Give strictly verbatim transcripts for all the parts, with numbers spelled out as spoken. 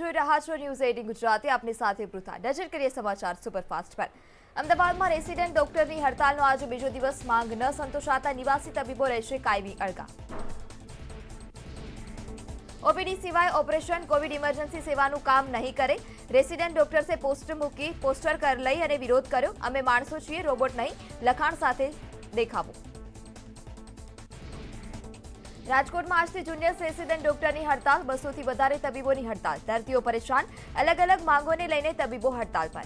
જોઈ રહ્યા છો ન્યૂઝ એટીન ગુજરાતી આપની સાથે પૃથા નજર કરીએ સમાચાર સુપરફાસ્ટ પર। અમદાવાદમાં રેસિડેન્ટ ડોક્ટરની હડતાલનો આજે બીજો દિવસ માંગ ન સંતોષાતા નિવાસી તબીબો રહેશે કાયમી અળગા। ઓપીડી સિવાય ઓપરેશન કોવિડ ઇમરજન્સી સેવાનું કામ નહીં કરે। રેસિડેન્ટ ડોક્ટર્સે પોસ્ટર મૂકી પોસ્ટર કર લઈ અને વિરોધ કર્યો। અમે માણસો છીએ રોબોટ નહીં લખાણ સાથે દેખાવો। राजकोट में आज से जूनियर रेसिडेंट डॉक्टर की हड़ताल, बसो थी वधारे तबीबों की हड़ताल, दर्दियों परेशान। अलग अलग मांगों ने लईने तबीबों हड़ताल पर।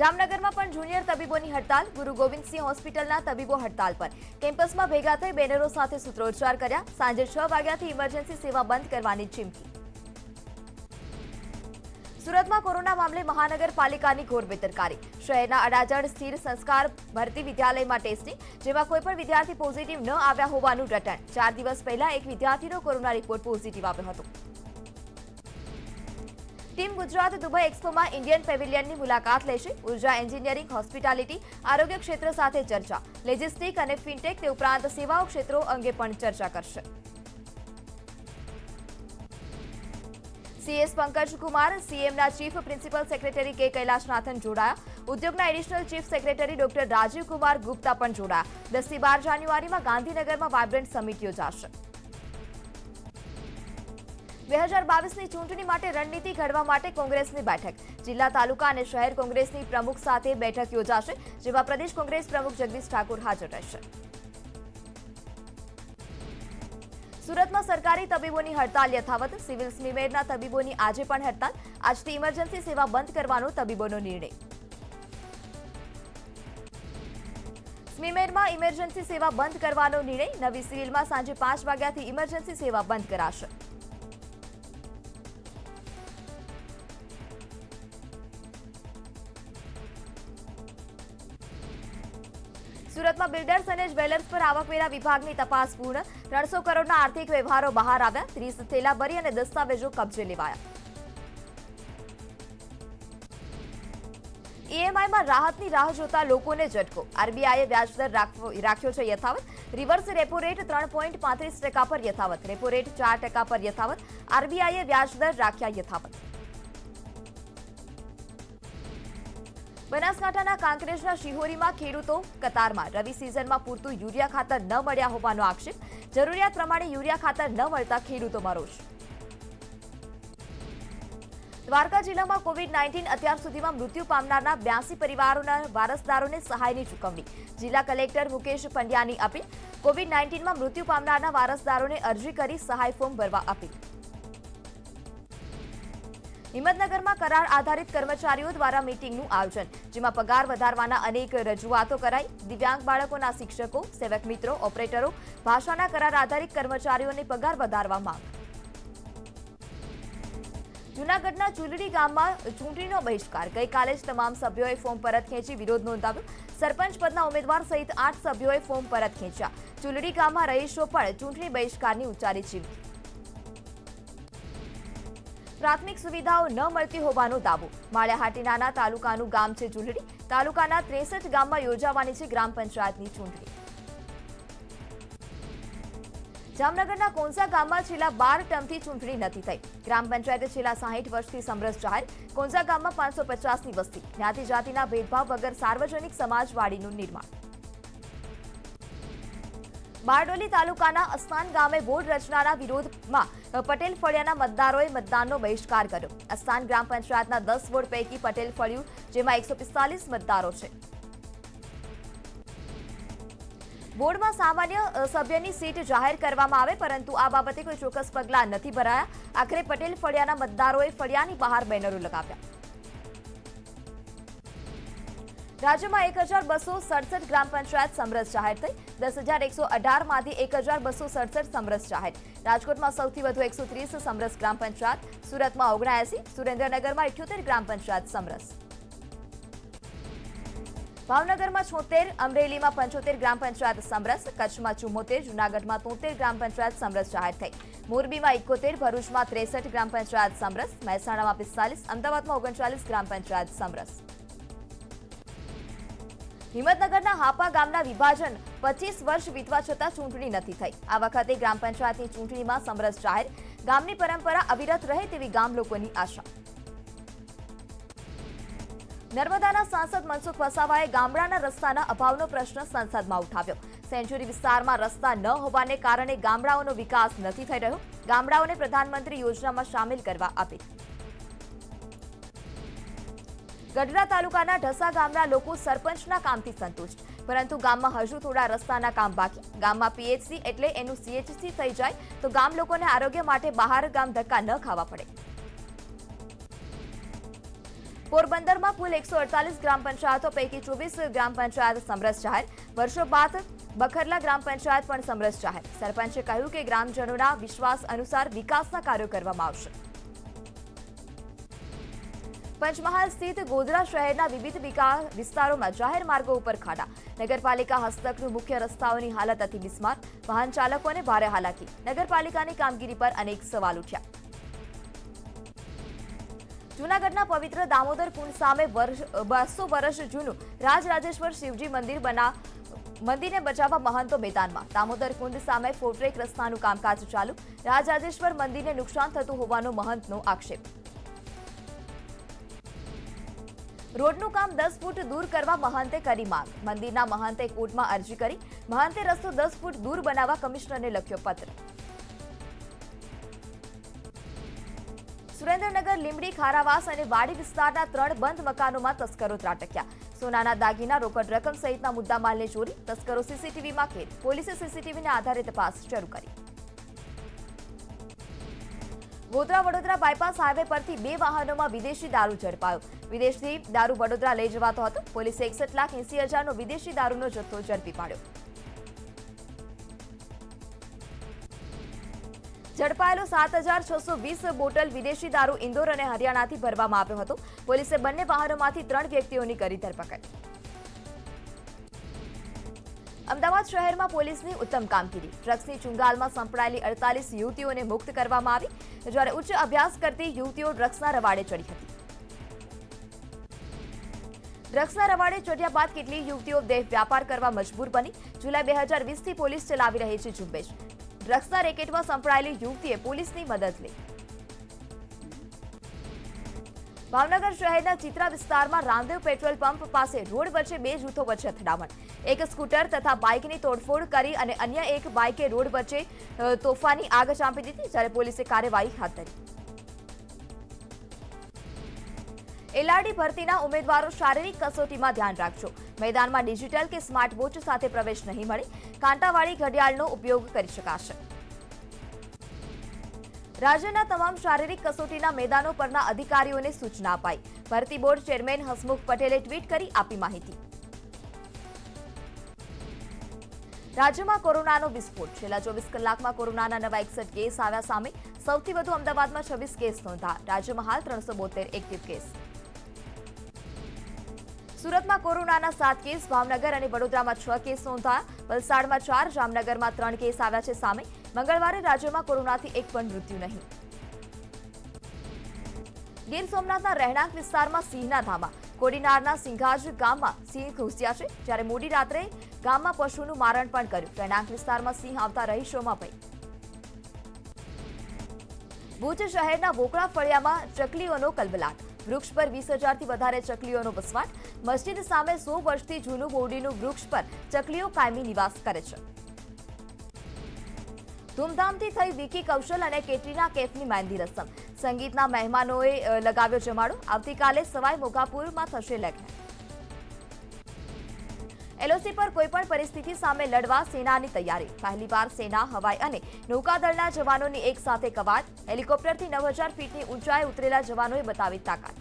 जामनगर में पण जूनियर तबीबों की हड़ताल, गुरु गोविंद सिंह हॉस्पिटल तबीबों हड़ताल पर। केम्पस में भेगा थई बेनरो साथे सूत्रोच्चार कर्या। सांजे छह वाग्याथी इमरजन्सी सेवा बंद करवानी चीमकी। सूरत में कोरोना मामले महानगरपालिका की घोर बेदरकारी। शहर अडाजड़ स्थिर संस्कार भर्ती विद्यालय में टेस्टिंग, जेमां कोई पण विद्यार्थी पॉजिटिव न आव्या होवानुं रटण। चार दिवस पहला एक विद्यार्थीनो कोरोना रिपोर्ट पॉजिटिव आव्यो हतो। टीम गुजरात दुबई एक्सपो में इंडियन पेविलियन की मुलाकात लेशे। ऊर्जा एंजीनियरिंग, होस्पिटालिटी, आरोग्य क्षेत्र साथ चर्चा, लॉजिस्टिक और फिनटेक उपरांत सेवाओं क्षेत्रों अंगे पण चर्चा करशे। सीएस पंकज कुमार, सीएम ना चीफ प्रिंसिपल सेक्रेटरी के कैलाशनाथन जोड़ाया। उद्योग ना additional chief secretary doctor Rajiv Kumar Gupta पण जोड़ाया। दस से बार जान्युआरी में गांधीनगर में वाइब्रंट समिट योजाशे। दो हज़ार बाईस ની ચૂંટણી માટે રણનીતિ ઘડવા માટે કોંગ્રેસની બેઠક, જિલ્લા તાલુકા અને શહેર કોંગ્રેસની પ્રમુખ સાથે બેઠક યોજાશે, જેમાં પ્રદેશ કોંગ્રેસ પ્રમુખ જગદીશ ઠાકોર હાજર રહેશે। सूरत में सरकारी तबीबों की हड़ताल यथावत। सीविल स्मीमेरना तबीबों की आज पण हड़ताल। आज थी इमरजन्सी सेवा बंद करवानो तबीबोनो निर्णय। स्मीमेर में इमरजन्सी सेवा बंद करवानो निर्णय। नवी सिविल में सांजे पांच वाग्याथी इमरजन्सी सेवा बंद कराशे। सूरत में बिल्डर्स और ज्वेलर्स पर आवकवेरा विभाग की तपास पूर्ण। त्रो करोड़ आर्थिक व्यवहारों बहार आया। तीस थेलाबरी और दस्तावेजों कब्जे लेवाया। ईएमआई में राहत की राह जोता लोगों ने झटको। आरबीआईए व्याजदर राख्यो छे यथावत। रिवर्स रेपो रेट तीन पॉइंट पैंतीस टका पर यथावत। रेपो रेट चार टका पर यथावत। आरबीआईए व्याजदर राख्या यथावत। बनासकांठाना कांकरेजना शिहोरी में खेडूतो कतारमां। रवि सीजन में पूरतुं यूरिया खातर न मळ्या होवानो आक्षेप। जरूरियात प्रमाणे यूरिया खातर न मळता खेडूतोमां रोष। द्वारका जिला में कोविड नाइंटीन अत्यार सुधीमां मृत्यु पामनारना ब्यासी परिवारोना वारसदारोने सहायनी चूकवणी। जिला कलेक्टर मुकेश पंड्यानी अपील। कोविड नाइंटीन में मृत्यु पामनारना वारसदारोने अरजी करी सहाय फॉर्म भरवा अपील। हिम्मतनगर में करार आधारित कर्मचारीओ द्वारा मीटिंगनुं आयोजन, जेमां पगार वधारवाना अनेक रजूआतो कराई। दिव्यांग बाळकोना शिक्षकों, सेवक मित्रों, ऑपरेटरों, भाषाना करार आधारित कर्मचारीओने पगार वधारवा मांग। जूनागढ़ना चुलड़ी गाम में चूंटणीनो बहिष्कार। गईकाले ज तमाम सभ्योए फॉर्म परत खेंची विरोध नोंधाव्यो। सरपंच पदना उम्मेदवार सहित आठ सभ्योए फॉर्म परत खेंच्या। चुलड़ी गाम में रहीशो पण चूंटणी बहिष्कारनी उच्चारी चीमकी। प्राथमिक सुविधाओं न मळती होवानो दावो। माळियाहाटीनाना तालुकानुं गाम छे जुलडी। तालुकाना त्रेसठ गाममां योजावानी छे ग्राम पंचायतनी चूंटणी। जामनगरना कोंसा गाममां छेल्ला बार टर्मथी चूंटणी नथी थई। ग्राम पंचायते छेल्ला साठ वर्षथी समरस जाहेर। कोंसा गाममां पांच सौ पचास नी वस्ती। ज्ञाति जातिना भेदभाव वगर सार्वजनिक समाजवाडीनुं निर्माण। बारडोली तालुकाना अस्थान गामे बोर्ड रचनाना विरोधमां पटेल फळियाना मतदारोए मतदाननो बहिष्कार कर्यो। अस्थान ग्राम पंचायतना दस वोर्ड पैकी पटेल फळियुं, जेमां एक सौ पिस्तालीस मतदारो छे। बोर्डमां सामान्य सभ्यनी सीट जाहेर करवामां आवे, परंतु आ बाबते कोई चोक्कस पगलां नथी भराया। आखरे पटेल फळियाना मतदारोए फळियानी बहार बेनरो लगाव्या। राज्य में एक हजार बसो सड़सठ ग्राम पंचायत समरस जाहिर थी। दस हजार एक सौ अठार में एक हजार बसो सड़सठ समरस जाहिर। राजकोट में सौथी वधु एक सौ तीस समरस ग्राम पंचायत। सूरत में ओगणसी, सुरेन्द्रनगर में अठ्योतेर ग्राम पंचायत समरस। भावनगर में छोतेर, अमरेली में पंचोतेर ग्राम पंचायत समरस। कच्छ में चुम्बोतेर, जूनागढ़ में तोतेर ग्राम पंचायत समरस जाहिर थी। मोरबी में इकोतेर, भरूच में त्रेसठ ग्राम पंचायत समरस। महेसाणा में पिस्तालीस, अमदावाद में ओगणचालीस ग्राम पंचायत समरस। हिम्मतनगरना हापा गामना विभाजन पच्चीस वर्ष वीतवा छतां चूंटणी नथी थई। आ वखते ग्राम पंचायतनी चूंटणीमां समरस जाहिर। ગામની પરંપરા અવિરત રહે તેવી ગામ લોકોની આશા। નર્મદાના સાંસદ મનસુખ વસાવાએ ગામડાના રસ્તાના અભાવનો પ્રશ્ન સંસદમાં ઉઠાવ્યો। સેન્ચુરી વિસ્તારમાં રસ્તા ન હોવાને કારણે ગામડાઓનો વિકાસ નથી થઈ રહ્યો। ગામડાઓને પ્રધાનમંત્રી યોજનામાં સામેલ કરવા અપીલ। ગઢડા તાલુકાના ઢસા ગામના લોકો સરપંચના કામથી સંતુષ્ટ, પરંતુ ગામમાં હજુ થોડા રસ્તાના કામ બાકી। ગામમાં પીએચસી એટલે એનું સીએચસી થઈ જાય તો ગામ લોકોને આરોગ્ય માટે બહાર ગામ ધક્કા ન ખાવા પડે। પોરબંદરમાં કુલ એકસો અડતાલીસ ગ્રામ પંચાયતો પૈકી ચોવીસ ગ્રામ પંચાયત સમરસ જાહેર। વર્ષો બાદ બખરલા ગ્રામ પંચાયત પણ સમરસ જાહેર। સરપંચે કહ્યું કે ગ્રામજનોના વિશ્વાસ અનુસાર વિકાસના કાર્યો કરવામાં આવશે। पंचमहाल स्थित गोधरा शहरना विविध विस्तारों में जाहिर मार्गों पर खाडा। नगरपालिका हस्तकनु मुख्य रस्ताओं की हालत अति बिस्मार। वाहन चालकों ने भारे हालाकी। नगरपालिका की कामगीरी पर अनेक सवाल उठा। जूनागढ़ पवित्र दामोदर कुंड सामे बसो वर्ष जूनू राजराजेश्वर शिवजी मंदिर बना मंदिर ने बचावा महंतो मैदान में। दामोदर कुंड सामे फोर्ट्रेक रस्तानुं कामकाज चालू। राजराजेश्वर मंदिर ने नुकसान थतुं होवानो महंतनो आक्षेप। रोडनु काम दस फूट दूर करवा महंते करी मांग। मंदिरना महंते कोर्ट में अरजी करी। महंते रस्तो दस फूट दूर बनावा कमिश्नर ने लख्यो पत्र। सुरेन्द्रनगर लींबड़ी खारावास और वाड़ी विस्तारना त्रण बंद मकानों में तस्करो त्राटक्या। सोनाना दागीना रोकड़ रकम सहितना मुद्दामाल ने चोरी। तस्करो सीसीटीवी में कैद। पोलीसे सीसीटीवी ने आधारे तपास शुरू करी। गोधरा वडोदरा बायपास हाईवे परथी बे वाहनोमां विदेशी दारू झड़पायो। विदेशथी दारू वडोदरा लई जवातो हतो। पोलीसे एकसठ लाख एसी हजारनो विदेशी दारूनो जत्थो झड़पी पाड्यो। झड़पायेलो सात हजार छसो वीस बोटल विदेशी दारू इंदोर अने हरियाणाथी भरवामां आव्यो हतो। पोलीसे बंने वाहनोमांथी त्रण व्यक्तिओनी करी धरपकड। अमदावाद शहर में पुलिस की उत्तम कामगीरी। ड्रग्स की चुंगाल में संपड़ायेली अड़तालीस युवतीओ ने मुक्त करवामां आवी। ज्यारे उच्च अभ्यास करती युवतीओ ड्रग्सना रवाड़े चढ़ी हती। ड्रग्सना रवाड़े चढ़्या बाद केटली युवतीओ देह व्यापार करवा मजबूर बनी। जुलाई बे हजार वीस थी पुलिस चलावी रही छे झुंबेश। ड्रग्सना रेकेट में संपड़ायेली युवतीए पुलिस की मदद ली। भावनगर शहरना चित्रा विस्तार में रामदेव पेट्रोल पंप पास रोड वच्चे बे जूथों वच्चे અથડામણ। एक स्कूटर तथा बाइक की तोड़फोड़ करी अने अन्य एक बाइके रोड वच्चे तोफानी आग चांपी दी, ज्यारे पुलिसे कार्यवाही हाथ धरी। एलआरडी भर्तीना उम्मीदवारों शारीरिक कसोटी में ध्यान राखजो। मैदान में डिजिटल के स्मार्ट वॉच साथ प्रवेश नहीं मळे। कांटावाळी घड़ियाळनो उपयोग करी शकाशे। राज्यना तमाम शारीरिक कसोटीना मैदानों परना अधिकारीओने सूचना अपाई। भर्ती बोर्ड चेयरमैन हसमुख पटेले ट्वीट करी आपी माहिती। राज्यमां कोरोनानो विस्फोट। छेल्ला चोवीस कलाकमां कोरोनाना नवा एकसठ केस आव्या सामे। सौथी वधु अमदावादमां छब्बीस केस नोंधाया। राज्यमां हाल त्रणसो बोतेर एक्टिव केस। सूरतमां कोरोनाना सात केस। भावनगर अने वडोदरामां छ केस नोंधाया। वलसाडमां चार, जामनगरमां त्रण केस आव्या छे सामे। मंगलवारे राज्यमां कोरोनाथी एक पण मृत्यु नहीं। गीर सोमनाथना રહેણાંક विस्तारमां सिंहना धामा। कोडीनारना सिंघाज गाममां सिंह घुस्या छे, ज्यारे मोडी रात्रे गाममां पशुनुं मारण पण कर्युं। રહેણાંક विस्तारमां सिंह आवता रहीशोमां पई। ભુજ શહેરના વોકળા ફળિયામાં ચકલીઓનો કલબલાટ। વૃક્ષ પર વીસ હજારથી વધારે ચકલીઓનો વસવાટ। મસ્જિદ સામે સો વર્ષથી જૂનું બોડીનું વૃક્ષ પર ચકલીઓ કાયમી નિવાસ કરે છે। ધૂમધામથી થઈ વિકી કૌશલ અને કેટરીના કેફની મહેંદી રસમ। સંગીતના મહેમાનોએ લગાવ્યો જમાડો। આવતીકાલે સવાઈ મોગાપુરમાં થશે લગ્ન। એલઓસી પર કોઈપણ પરિસ્થિતિ સામે લડવા સેનાની તૈયારી। પહેલીવાર સેના, હવાઈ અને નૌકાદળના જવાનોની એક સાથે કવાયત। હેલિકોપ્ટરથી નવ હજાર ફીટની ઊંચાઈ ઉતરેલા જવાનોએ બતાવી તાકાત।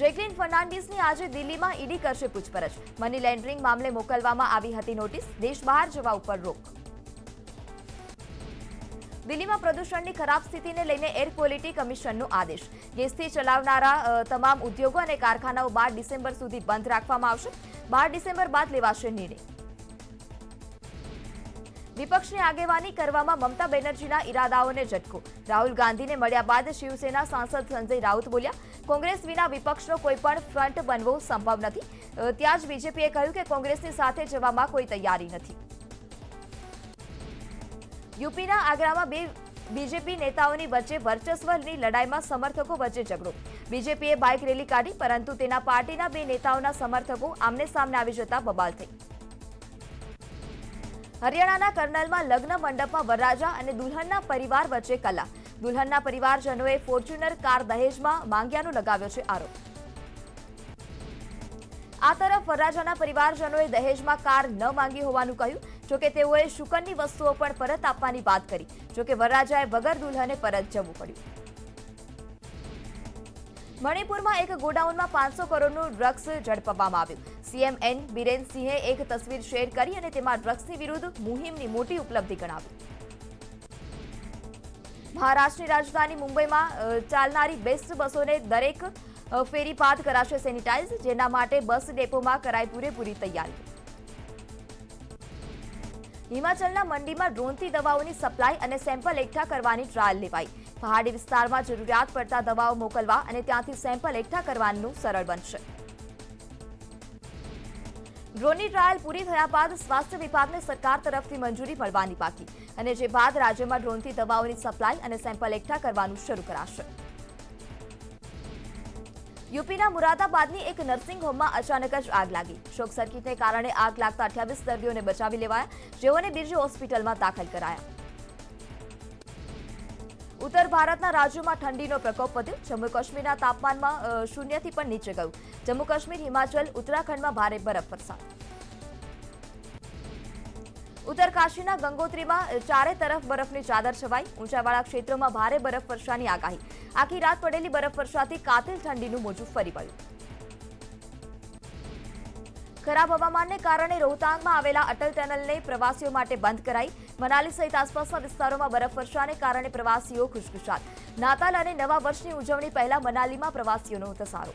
જેકલીન ફર્નાન્ડીસની આજે દિલ્હીમાં ઈડી કરશે પૂછપરછ। મની લેન્ડરિંગ મામલે મોકલવામાં આવી હતી નોટિસ। દેશ બહાર જવા ઉપર રોક। દિલ્હીમાં પ્રદૂષણની ખરાબ સ્થિતિને લઈને એર ક્વોલિટી કમિશનનો આદેશ। ગેસથી ચલાવનારા તમામ ઉદ્યોગો અને કારખાનાઓ બાર ડિસેમ્બર સુધી બંધ રાખવામાં આવશે। બાર ડિસેમ્બર બાદ લેવાશે નિર્ણય। વિપક્ષની આગેવાની કરવામાં મમતા બેનર્જીના ઈરાદાઓને ઝટકો। રાહુલ ગાંધીને મળ્યા બાદ શિવસેના સાંસદ સંજય રાઉત બોલ્યા, કોંગ્રેસ વિના વિપક્ષનો કોઈ પણ ફ્રન્ટ બનવો સંભવ નથી। ત્યાં જ બીજેપીએ કહ્યું કે કોંગ્રેસની સાથે જવામાં કોઈ તૈયારી નથી। यूपीना आगरामा बे बीजेपी नेताओनी वच्चे वर्चस्वनी लड़ाईमां समर्थको वच्चे झगड़ो। बीजेपीए बाइक रेली काढी परंतु तेना पार्टीना बे नेताओना समर्थको आमने सामने आवी जता बबाल थई। हरियाणाना कर्नलमां लग्न मंडपमां वरराजा अने दुल्हनना परिवार वच्चे कला। दुल्हनना परिवारजनोए फॉर्च्यूनर कार दहेजमां मांग्यानो लगाव्यो छे आरोप। आ तरफ वरराजाना परिवारजनोए दहेजमां कार न मांगी होवानुं कह्युं। जोके तेओए शुकननी वस्तुओ पण परत आपवानी वात करी। जोके वरराजाए वगर दुल्हने परत जवुं पड्युं। मणिपुरमां एक गोडाउनमां पांचसो करोड़नुं ड्रग्स झडपवामां आव्युं। सीएम एन बिरेन सिंहे एक तस्वीर शेर करी अने तेमां ड्रग्सनी विरुद्ध मोहीमनी मोटी उपलब्धि गणावी। महाराष्ट्रनी राजधानी मुंबईमां चालनारी बेस्ट बसोने दरेक फेरी बाद कराशे सेनिटाइज, जेना माटे बस डेपोमां कराई पूरेपूरी तैयारी। हिमाचलना मंडीमां ड्रोनथी दवाओनी सप्लाय अने सेम्पल एकठा करवानी ट्रायल लेवाई। पहाड़ी विस्तारमां जरूरियात पड़ता दवाओ मोकलवा अने त्यांथी सेम्पल एकठा करवानुं सरळ बनशे। ड्रोननी ट्रायल पूरी थया बाद स्वास्थ्य विभागने सरकार तरफथी मंजूरी मळवानी बाकी अने जे बाद राज्यमां ड्रोनथी दवाओनी सप्लाय अने सेम्पल एकठा करवानुं शरू कराशे। यूपीना मुरादाबादनी एक नर्सिंग होममां अचानक ज आग लागी। शॉर्ट सर्किटने कारणे आग लागता अठावीस दर्दीओने बचावी लेवाया, जेओने बीजी होस्पिટલમાં दाखल कराया। उत्तर भारतना राज्यों में ठंडी प्रकोप वध्यो। जम्मू काश्मीर तापमान में शून्य थी पण नीचे गयुं। जम्मू काश्मीर हिमाचल उत्तराखंड में भारे बरफवरसाद। उत्तरकाशी गंगोत्री में चारे तरफ बरफनी चादर छवाई। ऊंचावाड़ा क्षेत्रों में भारे बरफवरषा की आगाही। आखी रात पड़ेली बरफवरषा थी कातिल ठंडीनुं मोजू फरी वळ्युं। खराब हवामान ने कारण रोहतांग में आवेला अटल टनल ने प्रवासीओ माटे बंद कराई। मनाली सहित आसपासना विस्तारों में बरफवरषा ने कारण प्रवासीओ खुशखुशाल। नाताल अने नवा वर्षनी उजवणी पहला मनाली में प्रवासीओनो धसारो।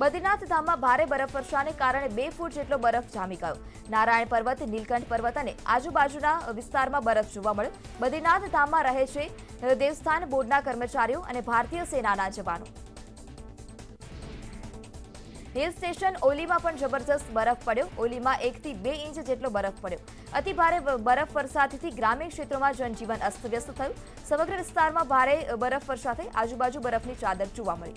बद्रीनाथ धाम में भारे बरफवरषा ने कारण बे फूट जेटलो बरफ जामी गयो। नारायण पर्वत नीलकंठ पर्वत अने आजुबाजुना विस्तार में बरफ जोवा मळ्यो। बद्रीनाथ धाम में रहे छे देवस्थान बोर्डना कर्मचारीओ अने भारतीय सेनाना जवानो। हिल स्टेशन ओली में पण जबरदस्त बरफ पड़ो। ओली में एक थी बे इंच जेटलो बरफ पड़ो। अति भारे बरफ वरसादथी ग्रामीण क्षेत्रों में जनजीवन अस्तव्यस्त थयुं। समग्र विस्तार में भारे बरफवरषा थई। आजुबाजू बरफनी चादर जोवा मळी।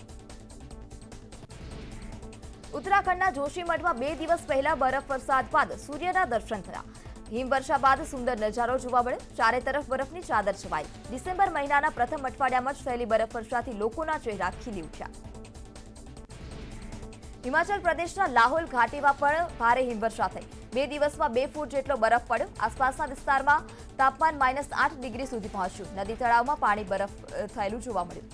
उत्तराखंडना जोशीमठ में बे दिवस पहला बरफवरसाद बाद सूर्यना दर्शन थया। हिमवर्षा बाद सुंदर नजारो जोवा मळ्यो। चारे तरफ बरफनी चादर छवाई। डिसेम्बर महीनाना प्रथम अठवाडियामां ज थयेली बरफवरषाथी लोकोना चेहरा खीली उठ्या। हिमाचल प्रदेशना लाहौल घाटी में भारे हिमवर्षा थई। बे दिवस में बे फूट जेटलो बरफ पड़ो। आसपासना विस्तार में तापमान माइनस आठ डिग्री सुधी पहुंच्यु। नदी तलाव में पानी बरफ थयेलुं जोवा मळ्युं।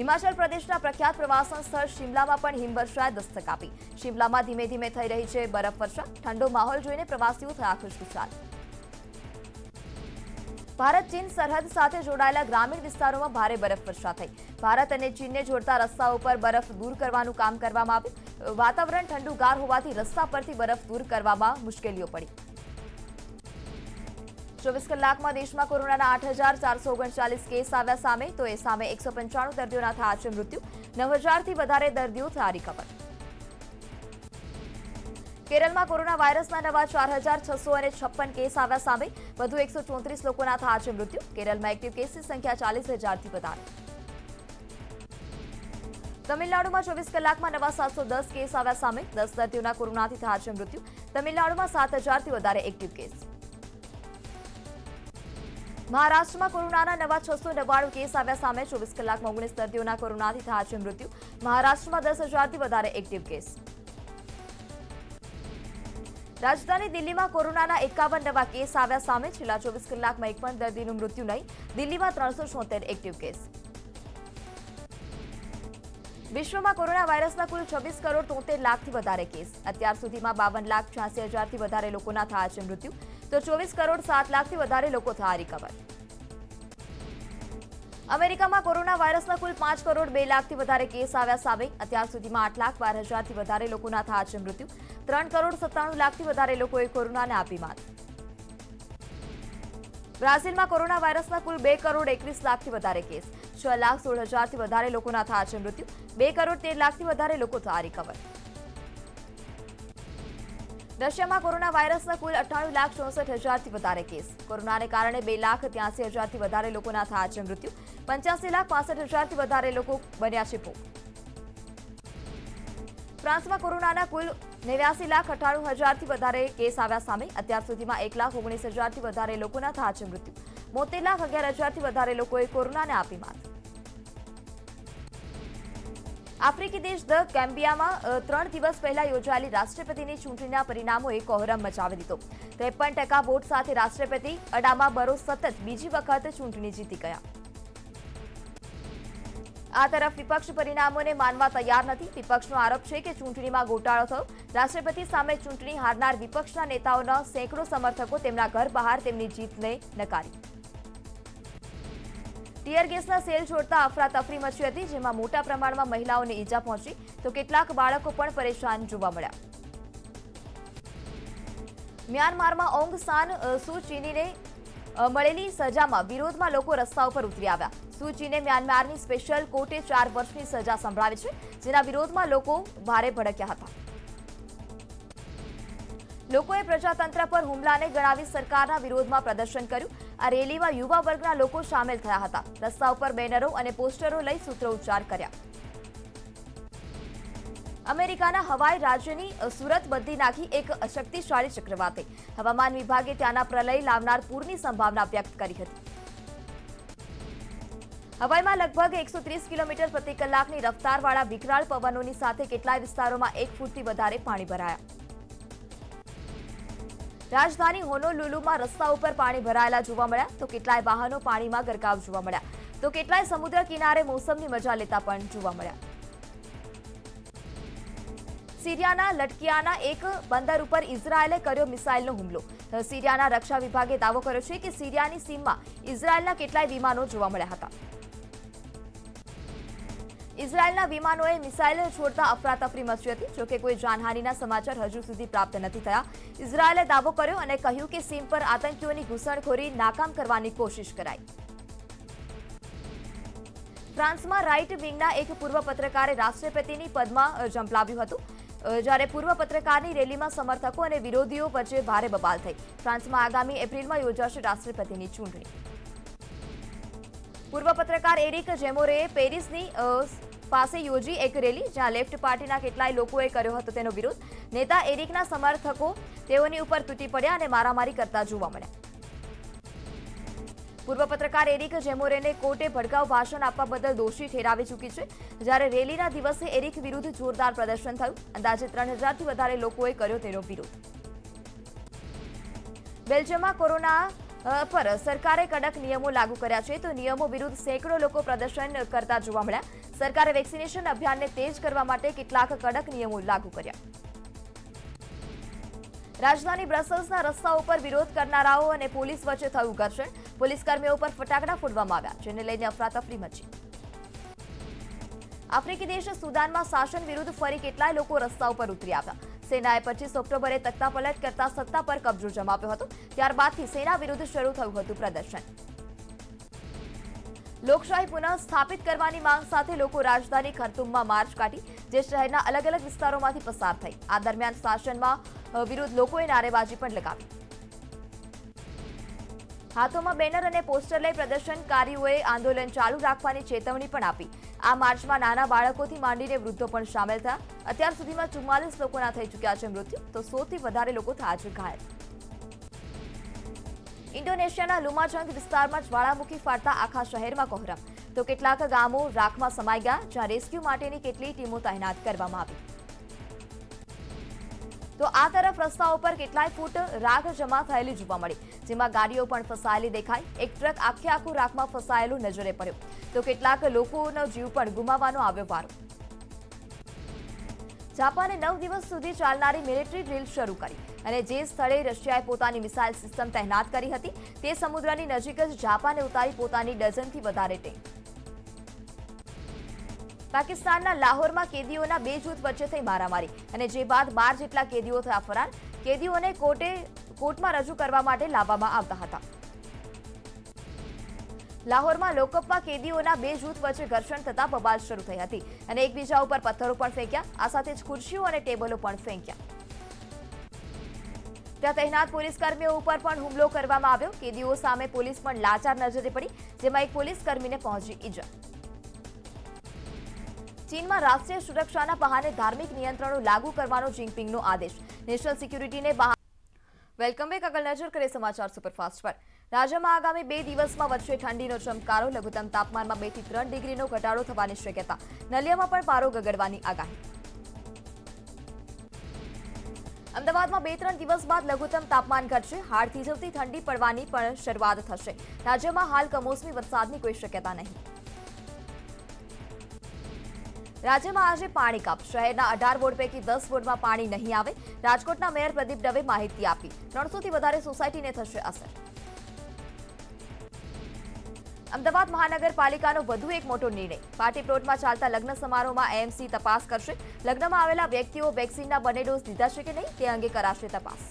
हिमाचल प्रदेशना प्रख्यात प्रवासन स्थल शिमला में पण हिमवर्षाए दस्तक आपी। शिमला में धीमे धीमे थई रही छे बरफवरषा। ठंडो माहौल जोईने प्रवासीओ थया खुशखुशाल। भारत चीन सरहद साथे जोड़ायेला ग्रामीण विस्तारों में भारे बरफवरषा थई। भारत अने चीनने जोड़ता रस्ताओं पर बरफ दूर करवानुं काम करवामां आव्युं। वातावरण ठंडुगार होवाथी रस्ता परथी बरफ दूर करवामां मुश्केलीओ पड़ी। चौबीस कलाक में देश में कोरोना आठ हजार चार सौ ओगणचालीस केस आव्या सामे, तो ए सामे एक सौ पंचाणु दर्दीओना थया छे मृत्यु। नव हजार थी वधारे दर्दीओ थया रिकवर। केरल में कोरोना वायरस नवा चार हजार छसो छप्पन केस आव्या सामे, वधु एक सौ चौतरीस लोगों थया छे मृत्यु। केरल में एक्टिव केस की संख्या चालीस हजार थी वधारे। तमिलनाडु में चौबीस कलाक में नवा सात सौ दस केस आव्या सामे, दस दर्दीओना कोरोना थी थया छे मृत्यु। तमिलनाडु में सात हजार थी वधारे एक्टिव केस। महाराष्ट्र में कोरोना नवा छसो नवाणु केस आव्या सामे, चौबीस कलाक में ओगनीस दर्दीओना कोरोना थी थया छे मृत्यु। महाराष्ट्र में दस हजार थी वधारे एक्टिव केस। राजधानी दिल्ली में कोरोना एकावन नवा केस आव्या सामे, छेल्ला चौबीस कलाक में एक पण दर्दीनुं मृत्यु नहीं। दिल्ली में त्रण सौ छोतेर एक्टिव केस। विश्व में कोरोना वायरसना कुल छब्बीस करोड़ तोतेर लाख थी वधारे केस। अत्यार सुधी में बावन लाख छियासी हजार थी वधारे लोकोना थया छे मृत्यु, तो चौबीस करोड़ सात लाख थी वधारे लोको थया रिकवर। अमेरिका में कोरोना वायरसना कुल पांच करोड़ बे लाख थी वधारे केस आव्या सामे। अत्यार सुधी में आठ लाख बार हजार थी वधारे लोकोना थया छे मृत्यु। त्रण करोड़ सत्ताणु लाख थी वधारे लोकोए कोरोनाने आपी मात। ब्राजील में कोरोना वायरसना कुल बे करोड़ एकवीस लाख थी वधारे केस। छ लाख सोल हजार थी वधारे लोकोना थया छे मृत्यु। बे करोड़ तेर लाख थी वधारे लोको थया रिकवर। रशिया में कोरोना वायरस कुल अठाणु लाख चौसठ हजार थी वधारे केस कोरोना ने कारण बे लाख त्यासी हजार थी वधारे लोगों था आज मृत्यु पंचासी लाख पांसठ हजार थी वधारे लोग बन्या छे भोग। फ्रांस में कोरोना कुल नेव्यासी लाख अठाणु हजार थी वधारे केस आव्या सामे अत्यार सुधी में एक लाख ओगनीस हजार थी वधारे लोगोना थया छे मृत्यु बोतेर लाख अगियार हजार थी वधारे लोकोए कोरोना ने आपी मात। आफ्रीकी देश ध केम्बिया में त्रण दिवस पहला योजायेली राष्ट्रपतिनी चूंटणीना परिणामोए कोहराम मचावी दीधो। त्रेपन टका वोट साथे राष्ट्रपति अडामा बरो सतत बीजी वखत चूंटणी जीती गया। आ तरफ विपक्ष परिणामोंने मानवा तैयार नहीं। विपक्षनो आरोप है कि चूंटणी में घोटाळो थयो। राष्ट्रपति सामे चूंटणी हारनार विपक्षना नेताओना सैकड़ों समर्थकों तेमना घर बहार तेमनी जीतने नकारी। टीयर गैसना सेल छोड़ता अफरातफरी मची हती, जेमां मोटा प्रमाणमां महिलाओने ईजा पहोंची तो केटलाक बाळको पण परेशान जोवा मळ्या। म्यांमार में ओंग सान सू चीनी ने મળેલી સજામાં વિરોધમાં લોકો રસ્તાઓ પર ઉતરી આવ્યા। સૂચીને મ્યાનમારની સ્પેશિયલ કોર્ટે ચાર વર્ષની સજા સંભળાવી છે, જેના વિરોધમાં લોકો ભારે ભડક્યા હતા। લોકોએ પ્રજાતંત્ર પર હુમલાને ગણાવી સરકારના વિરોધમાં પ્રદર્શન કર્યું। આ રેલીમાં યુવા વર્ગના લોકો સામેલ થયા હતા। રસ્તા ઉપર બેનરો અને પોસ્ટરો લઈ સૂત્રોચ્ચાર કર્યા। अमेरिकाना हवाई राज्यनी सूरत बदली नाखी एक शक्तिशाली चक्रवाते। हवामान विभागे त्याना प्रलय लावनार पूरनी संभावना व्यक्त करी हती। हवाई में लगभग एक सौ तीस किलोमीटर प्रति कलाकनी रफ्तारवाळा विकराल पवनोनी साथे केटलाय विस्तारोमां एक फूटथी वधारे पाणी भराया। राजधानी होनोलुलुमां रस्ताओ पर पाणी भरायेला जोवा मळ्या तो केटलाय वाहनो पाणीमां गरकाव जोवा मळ्या तो केटलाय समुद्र किनारे मौसमनी मजा लेता पण जोवा मळ्या। सीरियाना लटकियाना एक बंदर पर इजरायले कर्यो मिसाइलनो हुमलो। सीरियाना रक्षा विभागे दावो कर्यो छे के सीरियानी सीमामां इजरायलना केटलाय विमानो जोवा मळ्या हता। इजरायलना विमानोए मिसाइल छोड़ता अफरातफरी मची हती। जो के कोई जानहानीना समाचार हजू सुधी प्राप्त नथी थया। इजरायले दावो कर्यो अने कह्युं के सीम पर आतंकीओनी घुसणखोरी नाकाम करवानी कोशिश कराई। फ्रांस में राइट विंगना एक पूर्व पत्रकारे राष्ट्रपतिनी पदमां झंपलाव्युं हतुं, ज्यारे पूर्व पत्रकारनी रेलीमां समर्थको अने विरोधीओ वच्चे भारे बबाल थई। फ्रांस में आगामी एप्रिलमां योजाशे राष्ट्रपतिनी चूंटणी। पूर्व पत्रकार एरिक जेमोरेए पेरिसनी पासे योजी एक रेली, ज्यां लेफ्ट पार्टीना केटलाय लोकोए कर्यो हतो तेनो विरोध। नेता एरिकना समर्थको तेओनी उपर तूटी पड्या अने मारामारी करता जोवा मळ्या। पूर्व पत्रकार एरिक जेमोरेने कोर्टे भड़काऊ भाषण आपवा बदल दोषी ठेरावी चूकी है। जयरे रेलीना दिवसे एरिक विरुद्ध जोरदार प्रदर्शन थयुं। अंदाजे त्रण हजार थी वधारे लोकोए कर्यो तेनो विरोध। बेल्जियम में कोरोना पर सरकारे कड़क नियमों लागू कर्या छे तो नियमों विरुद्ध सैकड़ों लोग प्रदर्शन करता जोवा मळ्या। सरकारे वेक्सिनेशन अभियान ने तेज करवा माटे केटलाक कड़क नियमों लागू कर्या। राजधानी ब्रसेल्सना रस्ताओं पर विरोध करनाराओ अने पोलीस वच्चे थयुं घर्षण। पुलिसकर्मीओ पर फटाकड़ा फोड़वामां आव्या, जेने लईने अफरातफरी मची। आफ्रिकी देश सुदान में शासन विरुद्ध फरी केटलाय लोको रस्ताओं पर उतरी आव्या। सेनाए पच्चीस ऑक्टोबरे तख्तापलट करता सत्ता पर कब्जो जमाव्यो हतो। त्यारबादथी सेना विरुद्ध शरू थयुं हतुं प्रदर्शन। लोकशाही पुनः स्थापित करवानी मांग साथे लोको राजधानी खर्तूम में मार्च काढी, जे शहरना अलग अलग विस्तारोमांथी पसार थई। आ दरमियान शासन में विरुद्ध लोकोए नारेबाजी पण लगावी। हाथों में बेनर और पोस्टर लई प्रदर्शनकारीओए आंदोलन चालू राखवानी चेतवणी पण आपी। आ मार्च में नाना बाळकोथी मांडीने वृद्धो पण शामिल थया। अत्यार सुधीमां चुम्मालीस लोकोना थई चूक्या छे मृत्यु तो सौ थी वधारे लोको थया छे घायल। इंडोनेशियाना लुमाजंग विस्तारमां ज्वालामुखी फाटता आखा शहेरमां कोहराम तो केटलाक गामो राखमां समाई गया, ज्यां रेस्क्यू माटेनी केटली टीमो तैनात करवामां आवी। तो आ तरफ रस्ताओं पर केटलाय फूट राख जमा थयेली जोवा मळी, जेमां गाड़ीओ पण फसायेली देखाई। एक ट्रक आखे आखो राखमां फसायेलो नजरे पड्यो तो केटलाक लोकोनो जीव पण गुमावવાનો આવ્યો વારો। જાપાને नौ દિવસ સુધી ચાલનારી મિલિટરી ડ્રિલ શરૂ કરી અને જે સ્થળે રશિયાએ પોતાની મિસાઇલ સિસ્ટમ તૈનાત કરી હતી તે સમુદ્રની નજીક જ જાપાને ઉતારી પોતાની ડઝનથી વધારે ટેન્ક। पाकिस्तानना लाहोरमां केदीओना बे जूथ वच्चे थई मारामारी अने जे बाद बार जेटला केदीओ थया फरार। केदीओने कोर्टे कोर्टमां रजू करवा माटे लाववामां आवता हता। लाहोरमां लोकअपमां केदीओना बे जूथ वच्चे घर्षण थતાં બબાલ શરૂ થઈ હતી અને એકબીજા ઉપર પથ્થરો પણ ફેંક્યા। આ સાથે જ ખુરશીઓ અને ટેબલો પણ ફેંક્યા। ત્યાં તહેનાત પોલીસકર્મીઓ ઉપર પણ હુમલો કરવામાં આવ્યો. કેદીઓ સામે પોલીસ પણ લાચાર નજરે પડી, જેમાં એક પોલીસકર્મીને પહોંચી ઈજા. ચીનમાં રાષ્ટ્રીય સુરક્ષાના બહાને ધાર્મિક નિયંત્રણો લાગુ કરવાનો જિનપિંગનો આદેશ. નેશનલ સિક્યુરિટીને વેલકમ બેક. આગળ નજર કરીએ સમાચાર સુપરફાસ્ટ પર. રાજ્યમાં આગામી બે દિવસમાં વધશે ઠંડીનો ચમકારો. લઘુત્તમ તાપમાનમાં બે થી ત્રણ ડિગ્રીનો ઘટાડો થવાની શક્યતા. નલિયામાં પણ પારો ગગડવાની આગાહી. અમદાવાદમાં બે ત્રણ દિવસ બાદ લઘુત્તમ તાપમાન ઘટશે. હાડ થીજવતી ઠંડી પડવાની પણ શરૂઆત થશે. રાજ્યમાં હાલ કમોસમી વરસાદની કોઈ શક્યતા નહીં. રાજ્યમાં આજે પાણી કાપ. શહેરના અઢાર વોર્ડ પૈકી દસ વોર્ડમાં પાણી નહીં આવે. રાજકોટના મેયર પ્રદીપ દવે માહિતી આપી. ત્રણસોથી વધારે સોસાયટીને થશે અસર. અમદાવાદ મહાનગરપાલિકાનો વધુ એક મોટો નિર્ણય. પાર્ટી પ્લોટમાં ચાલતા લગ્ન સમારોહમાં એએમસી તપાસ કરશે. લગ્નમાં આવેલા વ્યક્તિઓ વેક્સિનના બંને ડોઝ લીધા છે કે નહીં તે અંગે કરાશે તપાસ.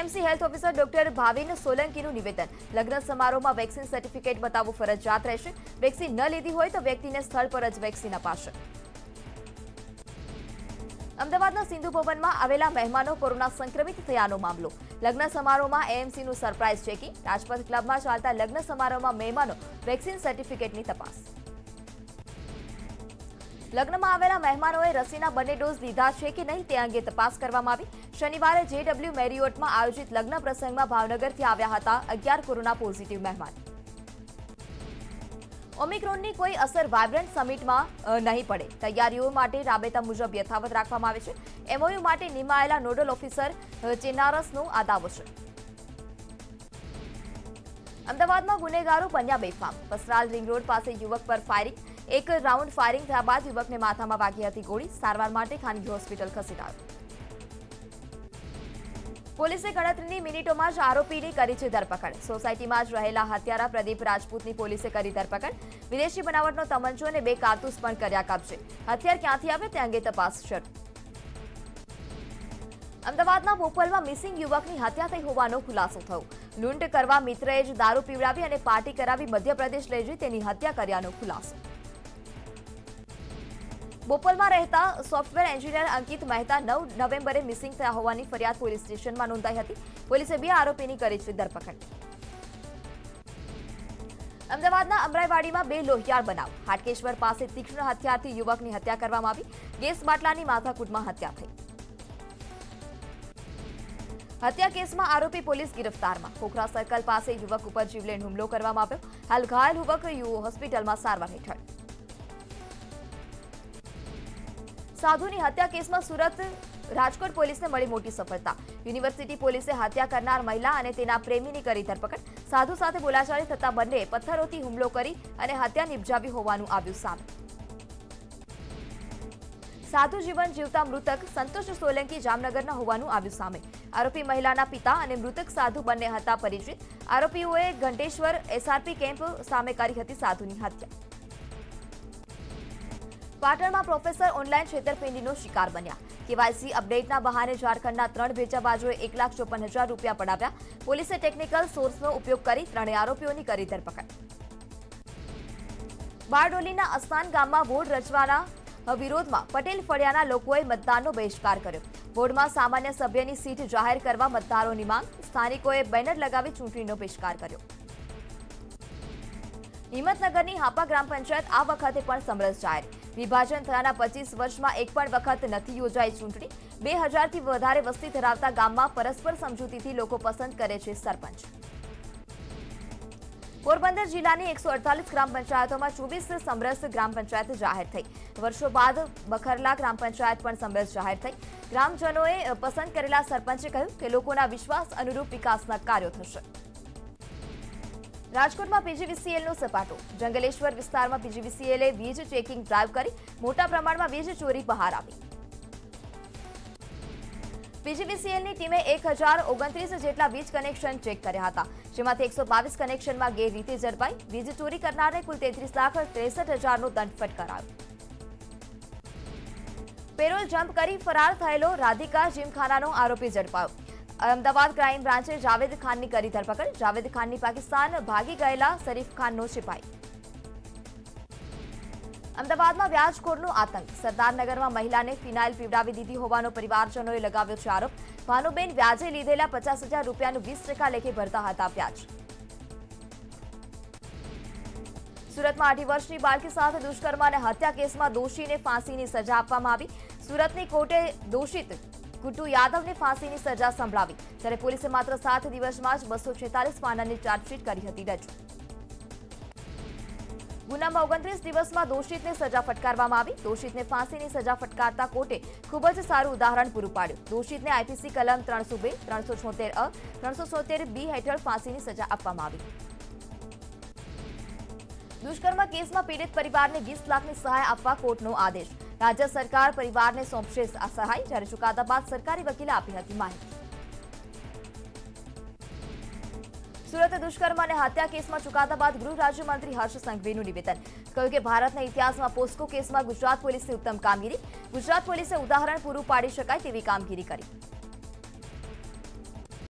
AMC health officer doctor Bhavin સોલંકીનું નિવેદન. લગ્ન સમારોહમાં વેક્સિન સર્ટિફિકેટ બતાવવું ફરજિયાત રહેશે. વેક્સિન ન લીધી હોય તો વ્યક્તિને સ્થળ પર જ વેક્સિન અપાશે. અમદાવાદના સિંધુ ભવનમાં આવેલા મહેમાનો કોરોના સંક્રમિત થયાનો મામલો. લગ્ન સમારોહમાં એએમસીનું સરપ્રાઇઝ ચેકિંગ. રાજપથ ક્લબમાં ચાલતા લગ્ન સમારોહમાં મહેમાનો વેક્સિન સર્ટિફિકેટની તપાસ. લગ્નમાં આવેલા મહેમાનોએ રસીના બંને ડોઝ લીધા છે કે નહીં તે અંગે તપાસ કરવામાં આવી. શનિવારે જેડબલ્યુ મેરિયોટમાં આયોજિત લગ્ન પ્રસંગમાં ભાવનગરથી આવ્યા હતા અગિયાર કોરોના પોઝિટિવ મહેમાન. ઓમિક્રોનની કોઈ અસર વાઇબ્રન્ટ સમિટમાં નહીં પડે. તૈયારીઓ માટે રાબેતા મુજબ યથાવત રાખવામાં આવે છે. એમઓયુ માટે નિમાયેલા નોડલ ઓફિસર ચેનારસનો આ દાવો છે. અમદાવાદમાં ગુનેગારો બન્યા બેફામ. પસરાલ રિંગ રોડ પાસે યુવક પર ફાયરિંગ. એક રાઉન્ડ ફાયરિંગ થયા બાદ યુવકને માથામાં વાગી હતી ગોળી. સારવાર માટે ખાનગી હોસ્પિટલ ખસેડાયો. પોલીસે ગણતરીની મિનિટોમાં જ આરોપીની કરી છે ધરપકડ. સોસાયટીમાં જ રહેલા હત્યારા પ્રદીપ રાજપૂતની પોલીસે કરી ધરપકડ. વિદેશી બનાવટનો તમંચો અને બે કારતૂસ પણ કર્યા કબજે. હથિયાર ક્યાંથી આવે તે અંગે તપાસ શરૂ. અમદાવાદના બોપલમાં મિસિંગ યુવકની હત્યા થઈ હોવાનો ખુલાસો થયો. લૂંટ કરવા મિત્રએ જ દારૂ પીવડાવી અને પાર્ટી કરાવી મધ્યપ્રદેશ લઈ જઈ તેની હત્યા કર્યાનો ખુલાસો. બોપલમાં રહેતા સોફ્ટવેર એન્જિનિયર અંકિત મહેતા નવ નવેમ્બરે મિસિંગ થયા હોવાની ફરિયાદ પોલીસ સ્ટેશનમાં નોંધાઈ હતી. પોલીસે બે આરોપીની કરી છે ધરપકડ. અમદાવાદના અમરાઈવાડીમાં બે લોહિયાળ બનાવ. હાટકેશ્વર પાસે તીક્ષ્ણ હથિયારથી યુવકની હત્યા કરવામાં આવી. ગેસ બાટલાની માથાકૂટમાં હત્યા થઈ. હત્યા કેસમાં આરોપી પોલીસ ગિરફ્તારમાં. ખોખરા સર્કલ પાસે યુવક ઉપર જીવલેણ હુમલો કરવામાં આવ્યો. હાલ ઘાયલ યુવક હોસ્પિટલમાં સારવાર હેઠળ. સાધુની હત્યા કેસમાં સુરત રાજકોટ પોલીસને મળી મોટી સફળતા. યુનિવર્સિટી પોલીસે હત્યા કરનાર મહિલા અને તેના પ્રેમીની કરી ધરપકડ. સાધુ સાથે બોલાચાલી થતા બંને પથ્થરોથી હુમલો કરી અને હત્યા નિપજાવી હોવાનું આવ્યું સામે. સાધુ જીવન જીવતા મૃતક સંતોષ સોલંકી જામનગરના હોવાનું આવ્યું સામે. આરોપી મહિલાના પિતા અને મૃતક સાધુ બંને હતા પરિચિત. આરોપીઓએ ઘંટેશ્વર એસઆરપી કેમ્પ સામે કરી હતી સાધુની હત્યા. પાટણમાં પ્રોફેસર ઓનલાઈન છેતરપિંડીનો શિકાર બન્યા. કેવાયસી અપડેટના બહાને ઝારખંડના ત્રણ ભેચાબાજોએ એક લાખ ચોપન હજાર રૂપિયા પડાવ્યા. પોલીસે ટેકનિકલ સોર્સનો ઉપયોગ કરી ત્રણેય આરોપીઓની કરી ધરપકડ. બારડોલીના અસ્તાન ગામમાં વોર્ડ રચવાના વિરોધમાં પટેલ ફળિયાના લોકોએ મતદાનનો બહિષ્કાર કર્યો. વોર્ડમાં સામાન્ય સભ્યની સીટ જાહેર કરવા મતદારોની માંગ. સ્થાનિકોએ બેનર લગાવી ચૂંટણીનો બહિષ્કાર કર્યો. હિંમતનગરની હાપા ગ્રામ પંચાયત આ વખતે પણ સમરસ જાહેર. વિભાજન થયાના પચીસ વર્ષમાં એક પણ વખત નથી યોજાઈ ચૂંટણી. બે હજારથી વધારે વસ્તી ધરાવતા ગામમાં પરસ્પર સમજૂતીથી લોકો પસંદ કરે છે સરપંચ. પોરબંદર જિલ્લાની એકસો અડતાલીસ ગ્રામ પંચાયતોમાં ચોવીસ સમરસ ગ્રામ પંચાયત જાહેર થઈ. વર્ષો બાદ બખરલા ગ્રામ પંચાયત પણ સમરસ જાહેર થઈ. ગ્રામજનોએ પસંદ કરેલા સરપંચે કહ્યું કે લોકોના વિશ્વાસ અનુરૂપ વિકાસના કાર્યો થશે. રાજકોટમાં પીજીવીસીએલનો સપાટો. જંગલેશ્વર વિસ્તારમાં પીજીવીસીએલે વીજ ચેકિંગ ડ્રાઈવ કરી મોટા પ્રમાણમાં વીજ ચોરી બહાર આવી. પીજીવીસીએલની ટીમે એક હજાર ઓગણત્રીસ જેટલા વીજ કનેક્શન ચેક કર્યા હતા. જેમાંથી એકસો બાવીસ કનેક્શનમાં ગેરરીતે ઝડપાઈ. વીજ ચોરી કરનારને કુલ તેત્રીસ લાખ ત્રેસઠ હજારનો દંડ ફટકારાયો. પેરોલ જમ્પ કરી ફરાર થયેલો રાધિકા જીમખાનાનો આરોપી ઝડપાયો. અમદાવાદ ક્રાઇમ બ્રાન્ચે જાવેદ ખાનની કરી ધરપકડ. જાવેદ ખાનની પાકિસ્તાન ભાગી ગયેલા શરીફ ખાનનો સિપાઈ. અમદાવાદમાં વ્યાજખોરનો આતંક સરદારનગરમાં મહિલાને ફિનાઇલ પીવડાવી દીધી હોવાનો પરિવારજનોએ લગાવ્યો છે આરોપ ભાનુબેન વ્યાજે લીધેલા પચાસ હજાર રૂપિયાનું વીસ ટકા લેખે ભરતા હતા વ્યાજ। સુરતમાં આઠ વર્ષની બાળકી સાથે દુષ્કર્મ અને હત્યા કેસમાં દોષીને ફાંસીની સજા આપવામાં આવી। સુરતની કોર્ટે દોષિત ગુડ્ડુ યાદવને ફાંસીની સજા સંભળાવી જ્યારે પોલીસે માત્ર સાત દિવસમાં જ બસો છેતાલીસ પાનાની ચાર્જશીટ કરી હતી રજૂ। ગુનામાં ઓગણત્રીસ દિવસમાં દોષિતને સજા ફટકારવામાં આવી। દોષિતને ફાંસીની સજા ફટકારતા કોર્ટે ખૂબ જ સારું ઉદાહરણ પૂરું પાડ્યું। દોષિતને આઈપીસી કલમ ત્રણસો બે ત્રણસો છોતેર અ ત્રણસો છોતેર બી હેઠળ ફાંસીની સજા આપવામાં આવી। દુષ્કર્મ કેસમાં પીડિત પરિવારને વીસ લાખની સહાય આપવા કોર્ટનો આદેશ। રાજ્ય સરકાર પરિવારને સોંપશે આ સહાય જ્યારે ચુકાદા બાદ સરકારી વકીલે આપી હતી માહિતી। સુરત દુષ્કર્મ અને હત્યા કેસમાં ચુકાદા બાદ ગૃહ રાજ્યમંત્રી હર્ષ સંઘવીનું નિવેદન કહ્યું કે ભારતના ઇતિહાસમાં પોસ્કો કેસમાં ગુજરાત પોલીસની ઉત્તમ કામગીરી। ગુજરાત પોલીસે ઉદાહરણ પૂરું પાડી શકાય તેવી કામગીરી કરી।